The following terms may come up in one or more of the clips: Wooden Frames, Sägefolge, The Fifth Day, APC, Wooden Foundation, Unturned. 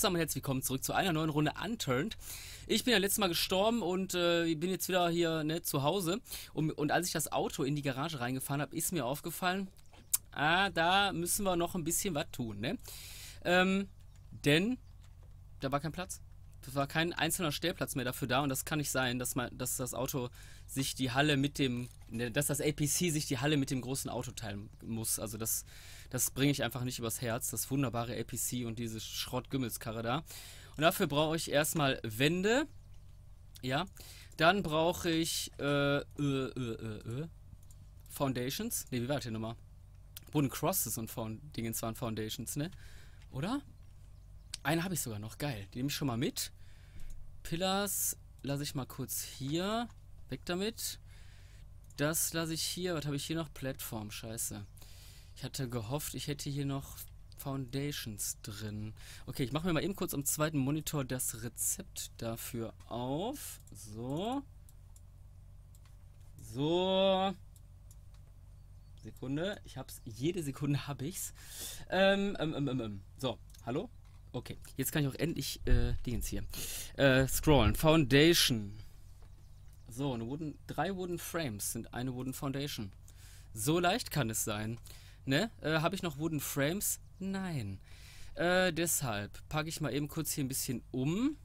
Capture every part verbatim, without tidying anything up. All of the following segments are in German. zusammen und herzlich willkommen zurück zu einer neuen Runde Unturned. Ich bin ja letztes Mal gestorben und äh, bin jetzt wieder hier ne, zu Hause. Und, und als ich das Auto in die Garage reingefahren habe, ist mir aufgefallen, ah, da müssen wir noch ein bisschen was tun. Ne? Ähm, denn da war kein Platz. Da war kein einzelner Stellplatz mehr dafür da. Und das kann nicht sein, dass, man, dass das Auto sich die Halle mit dem... Ne, dass das A P C sich die Halle mit dem großen Auto teilen muss. Also das... Das bringe ich einfach nicht übers Herz, das wunderbare A P C und diese Schrottgümmelskarre da. Und dafür brauche ich erstmal Wände. Ja. Dann brauche ich äh, äh, äh, äh, Foundations. Ne, wie war das denn nochmal? Wooden Crosses und Dingens waren Foundations, ne? Oder? Eine habe ich sogar noch, geil. Die nehme ich schon mal mit. Pillars lasse ich mal kurz hier. Weg damit. Das lasse ich hier. Was habe ich hier noch? Plattform, scheiße. Ich hatte gehofft, ich hätte hier noch Foundations drin. Okay, ich mache mir mal eben kurz am zweiten Monitor das Rezept dafür auf. So. So. Sekunde. Ich hab's. Jede Sekunde habe ich's. Ähm, ähm, ähm, ähm. So. Hallo? Okay. Jetzt kann ich auch endlich äh, Dingens hier. Äh, scrollen. Foundation. So, eine Wooden, drei Wooden Frames sind eine Wooden Foundation. So leicht kann es sein. Ne? Äh, habe ich noch Wooden Frames? Nein. Äh, deshalb packe ich mal eben kurz hier ein bisschen um.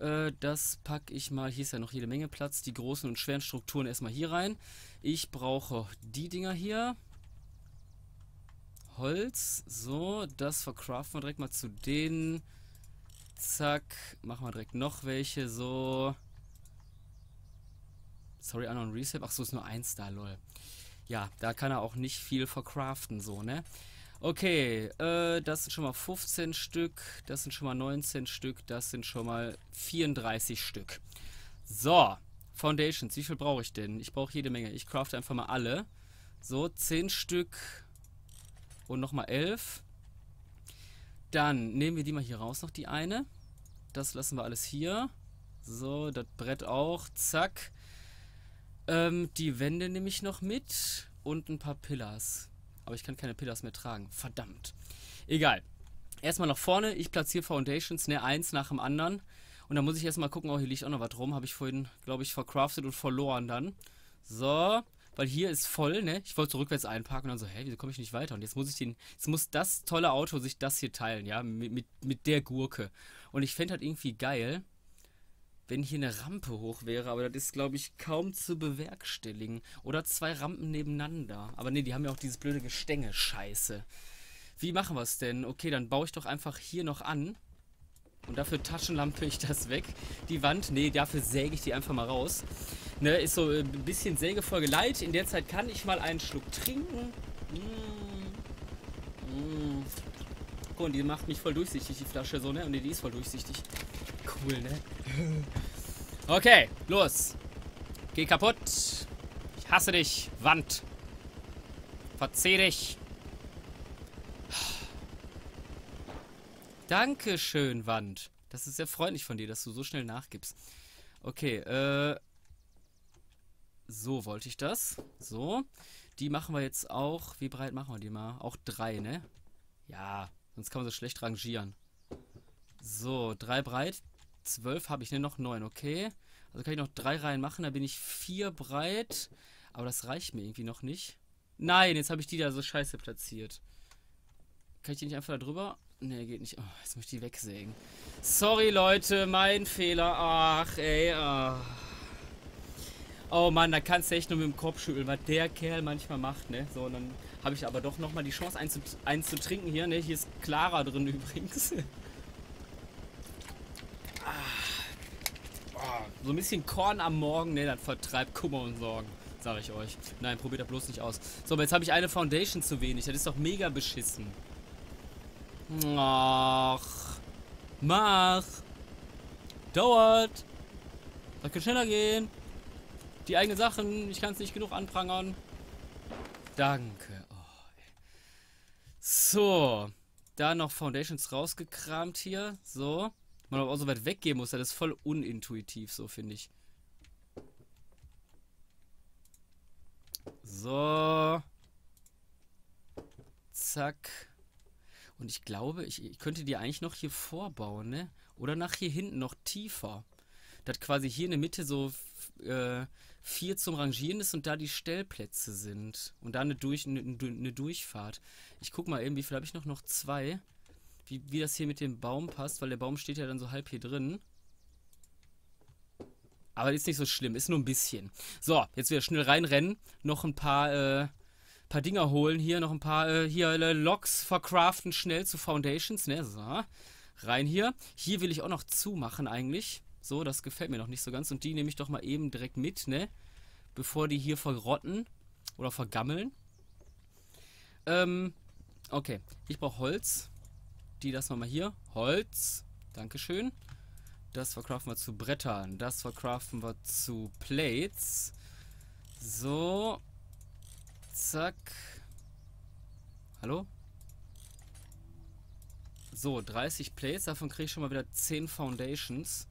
Äh, das packe ich mal, hier ist ja noch jede Menge Platz, die großen und schweren Strukturen erstmal hier rein. Ich brauche die Dinger hier. Holz, so, das verkraften wir direkt mal zu denen. Zack, machen wir direkt noch welche, so. Sorry, unknown Reset. Ach so, ist nur eins da, lol. Ja, da kann er auch nicht viel verkraften, so, ne? Okay, äh, das sind schon mal fünfzehn Stück, das sind schon mal neunzehn Stück, das sind schon mal vierunddreißig Stück. So, Foundations, wie viel brauche ich denn? Ich brauche jede Menge, ich crafte einfach mal alle. So, zehn Stück und nochmal elf. Dann nehmen wir die mal hier raus, noch die eine. Das lassen wir alles hier. So, das Brett auch, zack. Ähm, die Wände nehme ich noch mit und ein paar Pillars. Aber ich kann keine Pillars mehr tragen. Verdammt. Egal. Erstmal nach vorne. Ich platziere Foundations, ne, eins nach dem anderen. Und dann muss ich erstmal gucken, oh, hier liegt auch noch was rum. Habe ich vorhin, glaube ich, verkraftet und verloren dann. So, weil hier ist voll, ne. Ich wollte so rückwärts einparken und dann so, hä, wieso komme ich nicht weiter? Und jetzt muss ich den, jetzt muss das tolle Auto sich das hier teilen, ja, mit, mit, mit der Gurke. Und ich fände halt irgendwie geil, wenn hier eine Rampe hoch wäre, aber das ist, glaube ich, kaum zu bewerkstelligen. Oder zwei Rampen nebeneinander. Aber nee, die haben ja auch dieses blöde Gestänge. Scheiße. Wie machen wir es denn? Okay, dann baue ich doch einfach hier noch an. Und dafür taschenlampe ich das weg. Die Wand, nee, dafür säge ich die einfach mal raus. Ne, ist so ein bisschen Sägefolge light. In der Zeit kann ich mal einen Schluck trinken. Mm. Mm. Guck, und die macht mich voll durchsichtig, die Flasche so, ne? Und nee, die ist voll durchsichtig. Cool, ne? Okay, los. Geh kaputt. Ich hasse dich, Wand. Verzeih dich. Dankeschön, Wand. Das ist sehr freundlich von dir, dass du so schnell nachgibst. Okay, äh... so wollte ich das. So. Die machen wir jetzt auch... Wie breit machen wir die mal? Auch drei, ne? Ja, sonst kann man so schlecht rangieren. So, drei breit. zwölf habe ich, ne? Noch neun, okay. Also kann ich noch drei Reihen machen, da bin ich vier breit. Aber das reicht mir irgendwie noch nicht. Nein, jetzt habe ich die da so scheiße platziert. Kann ich die nicht einfach da drüber? Ne, geht nicht. Oh, jetzt muss ich die wegsägen. Sorry, Leute, mein Fehler. Ach, ey. Oh, oh Mann, da kannst du echt nur mit dem Kopf schütteln, was der Kerl manchmal macht, ne? So, und dann habe ich aber doch nochmal die Chance, eins zu, eins zu trinken hier, ne? Hier ist Clara drin übrigens. So ein bisschen Korn am Morgen, ne, dann vertreibt Kummer und Sorgen, sage ich euch. Nein, probiert das bloß nicht aus. So, aber jetzt habe ich eine Foundation zu wenig. Das ist doch mega beschissen. Ach. Mach. Dauert. Das kann schneller gehen. Die eigenen Sachen, ich kann es nicht genug anprangern. Danke. Oh, so. Da noch Foundations rausgekramt hier. So. Man aber auch so weit weggehen muss, das ist voll unintuitiv, so finde ich. So. Zack. Und ich glaube, ich, ich könnte die eigentlich noch hier vorbauen, ne? Oder nach hier hinten noch tiefer. Dass quasi hier in der Mitte so äh, vier zum Rangieren ist und da die Stellplätze sind. Und da eine, Durch, eine, eine Durchfahrt. Ich guck mal eben, wie viel habe ich noch? Noch zwei. Wie, wie das hier mit dem Baum passt, weil der Baum steht ja dann so halb hier drin. Aber ist nicht so schlimm, ist nur ein bisschen. So, jetzt wieder schnell reinrennen. Noch ein paar, äh, paar Dinger holen hier. Noch ein paar, äh, hier, äh, Loks verkraften schnell zu Foundations. Ne, so. Rein hier. Hier will ich auch noch zumachen eigentlich. So, das gefällt mir noch nicht so ganz. Und die nehme ich doch mal eben direkt mit, ne? Bevor die hier verrotten oder vergammeln. Ähm, okay. Ich brauche Holz. Die lassen wir mal hier. Holz. Dankeschön. Das verkraften wir zu Brettern. Das verkraften wir zu Plates. So. Zack. Hallo? So, dreißig Plates. Davon kriege ich schon mal wieder zehn Foundations.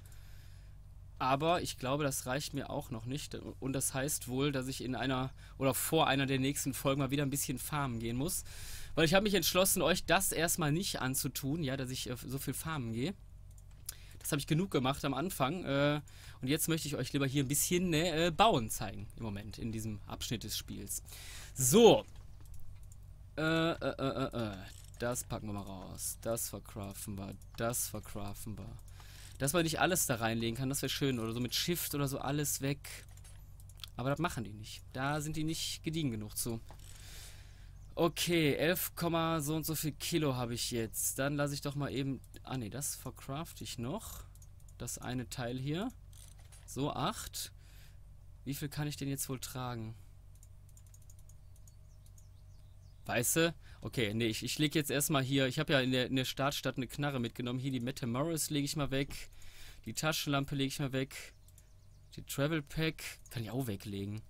Aber ich glaube, das reicht mir auch noch nicht. Und das heißt wohl, dass ich in einer oder vor einer der nächsten Folgen mal wieder ein bisschen farmen gehen muss. Weil ich habe mich entschlossen, euch das erstmal nicht anzutun, ja, dass ich äh, so viel farmen gehe. Das habe ich genug gemacht am Anfang. Äh, und jetzt möchte ich euch lieber hier ein bisschen äh, bauen zeigen im Moment in diesem Abschnitt des Spiels. So. Äh, äh, äh, äh. Das packen wir mal raus. Das verkraften wir. Das verkraften wir. Dass man nicht alles da reinlegen kann, das wäre schön. Oder so mit Shift oder so alles weg. Aber das machen die nicht. Da sind die nicht gediegen genug zu. Okay, elf, so und so viel Kilo habe ich jetzt. Dann lasse ich doch mal eben... Ah ne, das verkrafte ich noch. Das eine Teil hier. So, acht. Wie viel kann ich denn jetzt wohl tragen? Weißt du? Okay, nee, ich, ich lege jetzt erstmal hier, ich habe ja in der, in der Startstadt eine Knarre mitgenommen. Hier die Metamoris lege ich mal weg. Die Taschenlampe lege ich mal weg. Die Travel Pack kann ich auch weglegen.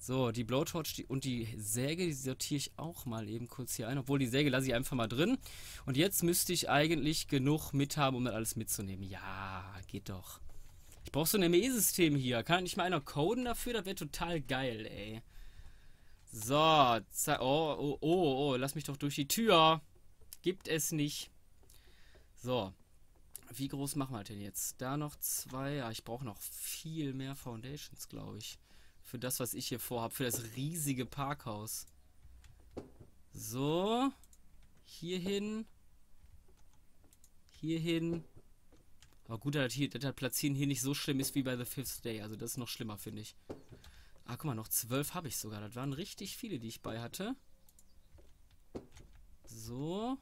So, die Blowtorch die, und die Säge, die sortiere ich auch mal eben kurz hier ein. Obwohl, die Säge lasse ich einfach mal drin. Und jetzt müsste ich eigentlich genug mit haben, um dann alles mitzunehmen. Ja, geht doch. Ich brauche so ein M E-System hier. Kann nicht mal einer coden dafür? Das wäre total geil, ey. So, oh, oh, oh, oh, lass mich doch durch die Tür. Gibt es nicht. So, wie groß machen wir denn jetzt? Da noch zwei, ah, ich brauche noch viel mehr Foundations, glaube ich. Für das, was ich hier vorhabe, für das riesige Parkhaus. So, hierhin, hierhin. Aber gut, dass das Platzieren hier nicht so schlimm ist wie bei The Fifth Day. Also das ist noch schlimmer, finde ich. Ah, guck mal, noch zwölf habe ich sogar. Das waren richtig viele, die ich bei hatte. So.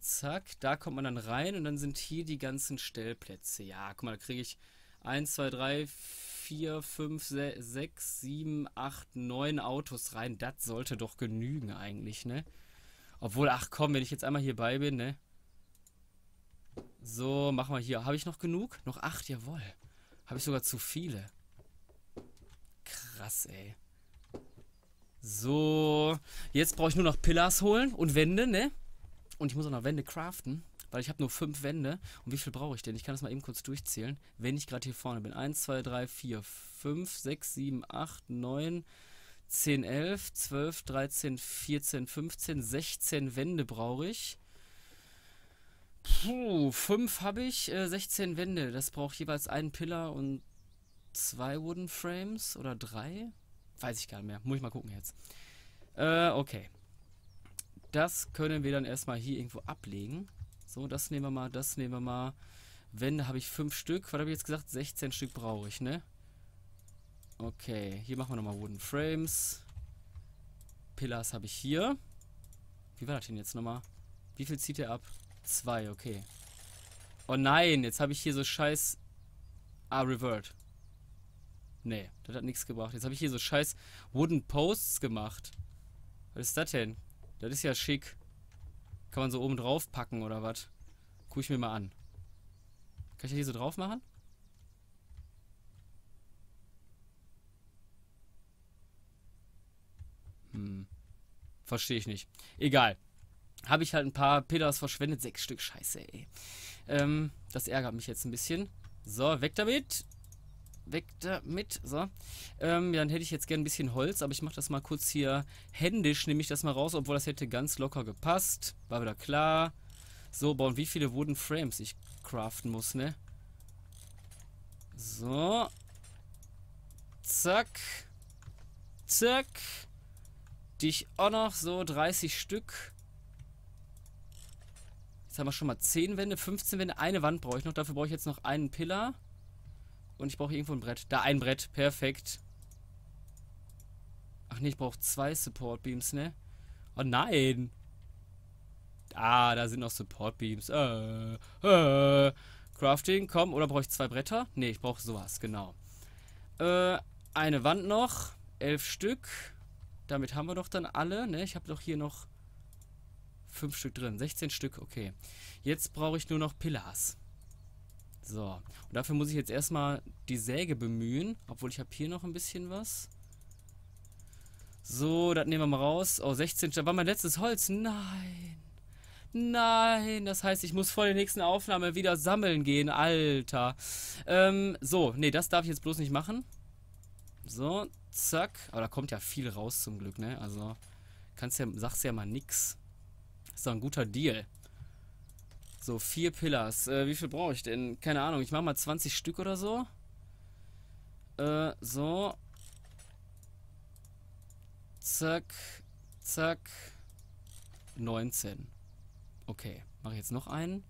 Zack, da kommt man dann rein und dann sind hier die ganzen Stellplätze. Ja, guck mal, da kriege ich eins, zwei, drei, vier, fünf, sechs, sieben, acht, neun Autos rein. Das sollte doch genügen eigentlich, ne? Obwohl, ach komm, wenn ich jetzt einmal hier bei bin, ne? So, machen wir hier. Habe ich noch genug? Noch acht, jawohl. Habe ich sogar zu viele. Krass, ey. So, jetzt brauche ich nur noch Pillars holen und Wände, ne? Und ich muss auch noch Wände craften, weil ich habe nur fünf Wände. Und wie viel brauche ich denn? Ich kann das mal eben kurz durchzählen, wenn ich gerade hier vorne bin. eins, zwei, drei, vier, fünf, sechs, sieben, acht, neun, zehn, elf, zwölf, dreizehn, vierzehn, fünfzehn, sechzehn Wände brauche ich. Puh, fünf habe ich, äh, sechzehn Wände. Das braucht jeweils einen Pillar und zwei Wooden Frames oder drei? Weiß ich gar nicht mehr. Muss ich mal gucken jetzt. Äh, okay. Das können wir dann erstmal hier irgendwo ablegen. So, das nehmen wir mal, das nehmen wir mal. Wände habe ich fünf Stück. Was habe ich jetzt gesagt? sechzehn Stück brauche ich, ne? Okay, hier machen wir nochmal Wooden Frames. Pillars habe ich hier. Wie war das denn jetzt nochmal? Wie viel zieht er ab? Zwei, okay. Oh nein, jetzt habe ich hier so scheiß... Ah, Revert. Nee, das hat nichts gebracht. Jetzt habe ich hier so scheiß Wooden Posts gemacht. Was ist das denn? Das ist ja schick. Kann man so oben drauf packen oder was? Guck ich mir mal an. Kann ich das hier so drauf machen? Hm. Verstehe ich nicht. Egal. Habe ich halt ein paar Pillars verschwendet. Sechs Stück. Scheiße, ey. Ähm, das ärgert mich jetzt ein bisschen. So, weg damit. Weg damit. So. Ähm, dann hätte ich jetzt gerne ein bisschen Holz, aber ich mache das mal kurz hier händisch, nehme ich das mal raus, obwohl das hätte ganz locker gepasst. War wieder klar. So, bauen wie viele Wooden Frames ich craften muss, ne? So. Zack. Zack. Dich auch noch so dreißig Stück. Jetzt haben wir schon mal zehn Wände, fünfzehn Wände. Eine Wand brauche ich noch. Dafür brauche ich jetzt noch einen Pillar. Und ich brauche irgendwo ein Brett. Da, ein Brett. Perfekt. Ach nee, ich brauche zwei Support Beams, ne? Oh nein. Ah, da sind noch Support Beams. Äh, äh. Crafting, komm. Oder brauche ich zwei Bretter? Nee, ich brauche sowas, genau. Äh, eine Wand noch. elf Stück. Damit haben wir doch dann alle, ne? Ich habe doch hier noch fünf Stück drin. sechzehn Stück, okay. Jetzt brauche ich nur noch Pillars. So. Und dafür muss ich jetzt erstmal die Säge bemühen. Obwohl, ich habe hier noch ein bisschen was. So, das nehmen wir mal raus. Oh, sechzehn. Da war mein letztes Holz. Nein. Nein. Das heißt, ich muss vor der nächsten Aufnahme wieder sammeln gehen. Alter. Ähm, so. Nee, das darf ich jetzt bloß nicht machen. So. Zack. Aber da kommt ja viel raus zum Glück, ne? Also, kannst ja, sagst ja mal nix. Ist doch ein guter Deal. So, vier Pillars. Äh, wie viel brauche ich denn? Keine Ahnung. Ich mache mal zwanzig Stück oder so. Äh, so. Zack. Zack. neunzehn. Okay. Mache ich jetzt noch einen.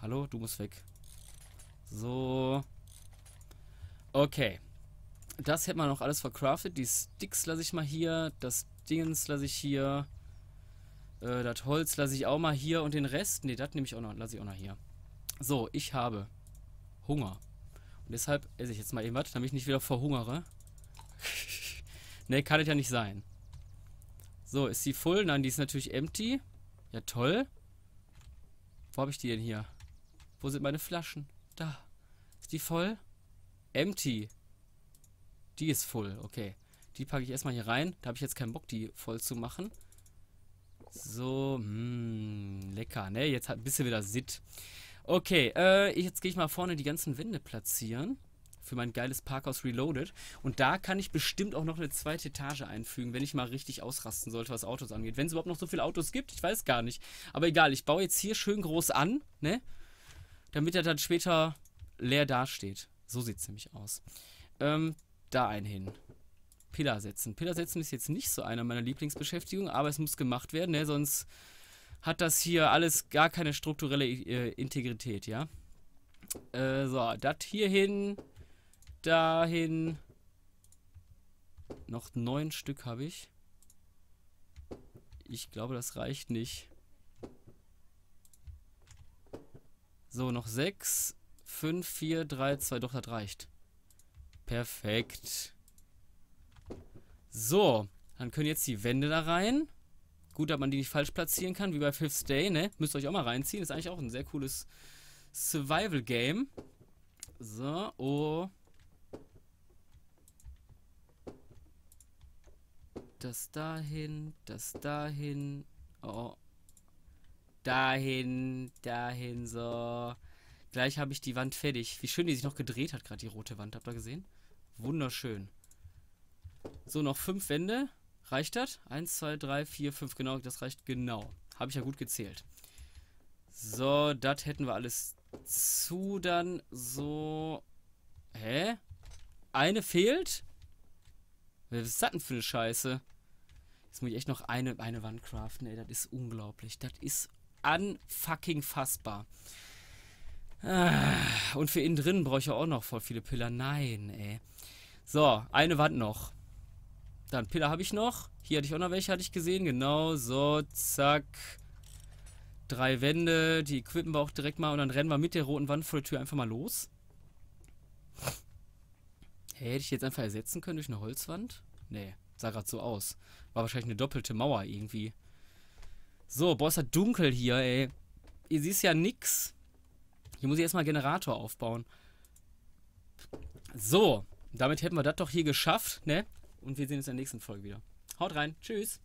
Hallo? Du musst weg. So. Okay. Das hätte man noch alles vercraftet. Die Sticks lasse ich mal hier. Das Dingens lasse ich hier. Äh, das Holz lasse ich auch mal hier. Und den Rest, ne, das nehme ich auch noch, lasse ich auch noch hier. So, ich habe Hunger. Und deshalb esse ich jetzt mal eben was, damit ich nicht wieder verhungere. Ne, kann das ja nicht sein. So, ist die voll? Nein, die ist natürlich empty. Ja, toll. Wo habe ich die denn hier? Wo sind meine Flaschen? Da. Ist die voll? Empty. Die ist voll, okay. Die packe ich erstmal hier rein. Da habe ich jetzt keinen Bock, die voll zu machen. So, mh, lecker, ne? Jetzt hat ein bisschen wieder Sitt. Okay, äh, jetzt gehe ich mal vorne die ganzen Wände platzieren. Für mein geiles Parkhaus Reloaded. Und da kann ich bestimmt auch noch eine zweite Etage einfügen, wenn ich mal richtig ausrasten sollte, was Autos angeht. Wenn es überhaupt noch so viele Autos gibt, ich weiß gar nicht. Aber egal, ich baue jetzt hier schön groß an, ne? Damit er dann später leer dasteht. So sieht es nämlich aus. Ähm, da einen hin. Pillar setzen. Pillar setzen ist jetzt nicht so einer meiner Lieblingsbeschäftigungen, aber es muss gemacht werden, ne? Sonst hat das hier alles gar keine strukturelle äh, Integrität, ja? Äh, so, das hier hin, dahin. Noch neun Stück habe ich. Ich glaube, das reicht nicht. So, noch sechs, fünf, vier, drei, zwei. Doch, das reicht. Perfekt. So, dann können jetzt die Wände da rein. Gut, dass man die nicht falsch platzieren kann, wie bei Fifth Day, ne? Müsst ihr euch auch mal reinziehen. Ist eigentlich auch ein sehr cooles Survival-Game. So, oh. Das dahin, das dahin, oh. Dahin, dahin, so. Gleich habe ich die Wand fertig. Wie schön die sich noch gedreht hat, gerade die rote Wand. Habt ihr gesehen? Wunderschön. So, noch fünf Wände. Reicht das? Eins, zwei, drei, vier, fünf. Genau, das reicht genau. Habe ich ja gut gezählt. So, das hätten wir alles zu. Dann so... Hä? Eine fehlt? Was ist das denn für eine Scheiße? Jetzt muss ich echt noch eine, eine Wand craften. Ey, das ist unglaublich. Das ist unfucking-fassbar. Ah, und für innen drin brauche ich ja auch noch voll viele Pillar. Nein, ey. So, eine Wand noch. Dann Pillar habe ich noch. Hier hatte ich auch noch welche, hatte ich gesehen. Genau, so, zack. Drei Wände. Die equippen wir auch direkt mal. Und dann rennen wir mit der roten Wand vor der Tür einfach mal los. Hey, hätte ich jetzt einfach ersetzen können durch eine Holzwand? Nee, sah gerade so aus. War wahrscheinlich eine doppelte Mauer irgendwie. So, boah, ist das dunkel hier, ey. Ihr seht ja nix. Hier muss ich erstmal Generator aufbauen. So, damit hätten wir das doch hier geschafft, ne? Und wir sehen uns in der nächsten Folge wieder. Haut rein. Tschüss.